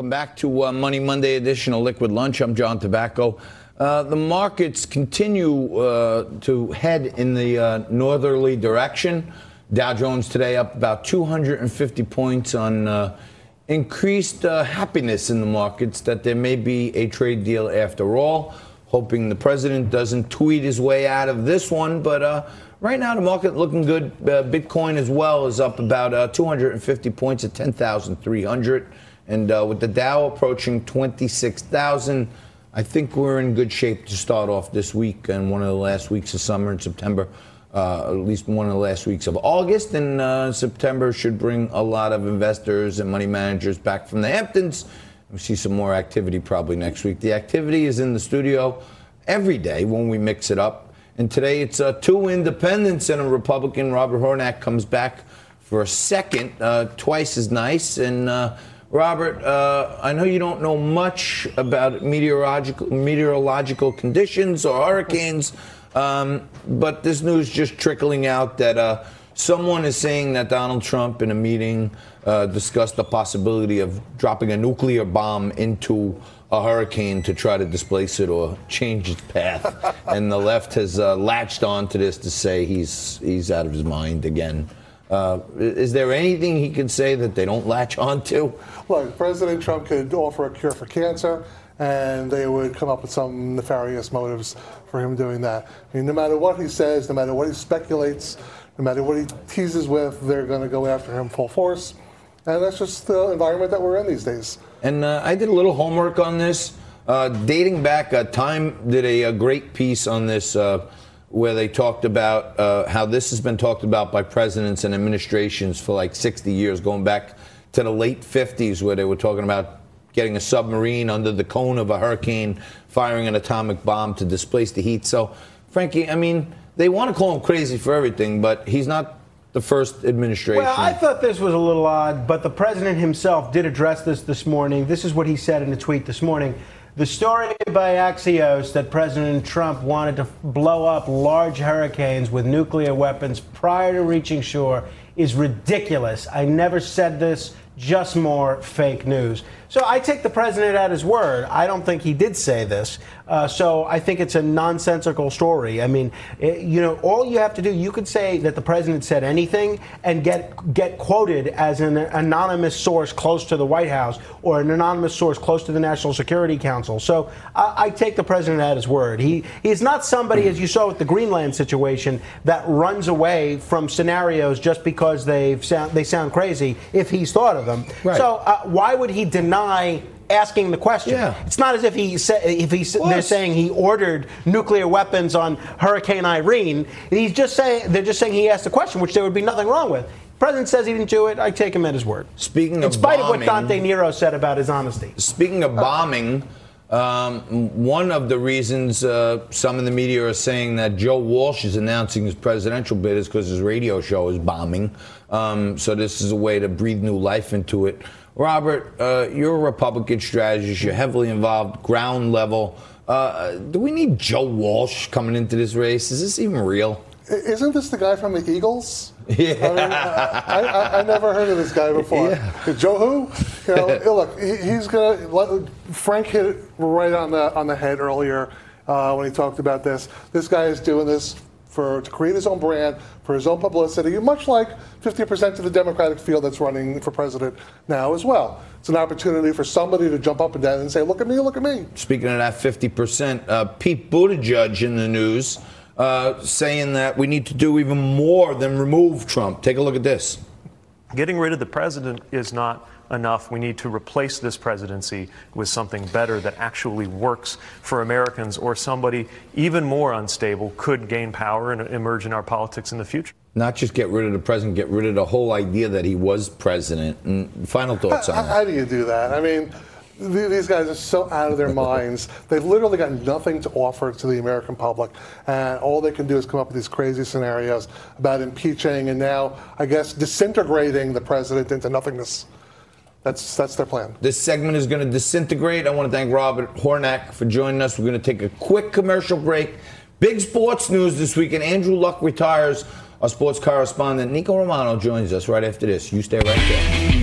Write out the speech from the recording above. Welcome back to Money Monday edition of Liquid Lunch. I'm John Tabacco. The markets continue to head in the northerly direction. Dow Jones today up about 250 points on increased happiness in the markets that there may be a trade deal after all. Hoping the president doesn't tweet his way out of this one, but right now the market looking good. Bitcoin as well is up about 250 points at 10,300, and with the Dow approaching 26,000. I think we're in good shape to start off this week and one of the last weeks of summer in September, at least one of the last weeks of August. And September should bring a lot of investors and money managers back from the Hamptons. We'll see some more activity probably next week. The activity is in the studio every day when we mix it up. And today it's two independents and a Republican. Robert Hornack comes back for a second, twice as nice. And Robert, I know you don't know much about meteorological conditions or hurricanes, but this news just trickling out that someone is saying that Donald Trump in a meeting discussed the possibility of dropping a nuclear bomb into a hurricane to try to displace it or change its path. And the left has latched onto this to say he's out of his mind again. Is there anything he can say that they don't latch onto? Look, President Trump could offer a cure for cancer, and they would come up with some nefarious motives for him doing that. I mean, no matter what he says, no matter what he speculates, no matter what he teases with, they're going to go after him full force. And that's just the environment that we're in these days. And I did a little homework on this. Dating back, Time did a great piece on this where they talked about how this has been talked about by presidents and administrations for like 60 years, going back to the late 50s, where they were talking about getting a submarine under the cone of a hurricane, firing an atomic bomb to displace the heat. So, Frankie, I mean, they want to call him crazy for everything, but he's not the first administration. Well, I thought this was a little odd, but the president himself did address this morning. This is what he said in a tweet this morning. The story by Axios that President Trump wanted to blow up large hurricanes with nuclear weapons prior to reaching shore is ridiculous. I never said this, just more fake news. So I take the president at his word. I don't think he did say this. So I think it's a nonsensical story. I mean, all you have to do, you could say that the president said anything and get quoted as an anonymous source close to the White House or an anonymous source close to the National Security Council. So I take the president at his word. He's not somebody, as you saw with the Greenland situation, that runs away from scenarios just because they sound crazy if he's thought of them. Right. So why would he deny asking the question? Yeah. It's not as if they're saying he ordered nuclear weapons on Hurricane Irene. They're just saying he asked the question, which there would be nothing wrong with. The president says he didn't do it. I take him at his word. Speaking of bombing, in spite of what Dante Nero said about his honesty. Speaking of bombing, one of the reasons some in the media are saying that Joe Walsh is announcing his presidential bid is because his radio show is bombing. So this is a way to breathe new life into it. Robert, you're a Republican strategist. You're heavily involved, ground level. Do we need Joe Walsh coming into this race? Is this even real? Isn't this the guy from the Eagles? Yeah. I mean, I never heard of this guy before. Yeah. Joe who? You know, look, he's gonna. Frank hit it right on the head earlier when he talked about this. This guy is doing this to create his own brand, for his own publicity, much like 50% of the Democratic field that's running for president now as well. It's an opportunity for somebody to jump up and down and say, look at me, look at me. Speaking of that 50%, Pete Buttigieg in the news saying that we need to do even more than remove Trump. Take a look at this. Getting rid of the president is not enough. We need to replace this presidency with something better that actually works for Americans, or somebody even more unstable could gain power and emerge in our politics in the future. Not just get rid of the president, get rid of the whole idea that he was president. And final thoughts on that. How do you do that? I mean, these guys are so out of their minds. They've literally got nothing to offer to the American public. And all they can do is come up with these crazy scenarios about impeaching and now, I guess, disintegrating the president into nothingness. That's their plan. This segment is going to disintegrate. I want to thank Robert Hornack for joining us. We're going to take a quick commercial break. Big sports news this weekend. Andrew Luck retires. Our sports correspondent Nico Romano joins us right after this. You stay right there.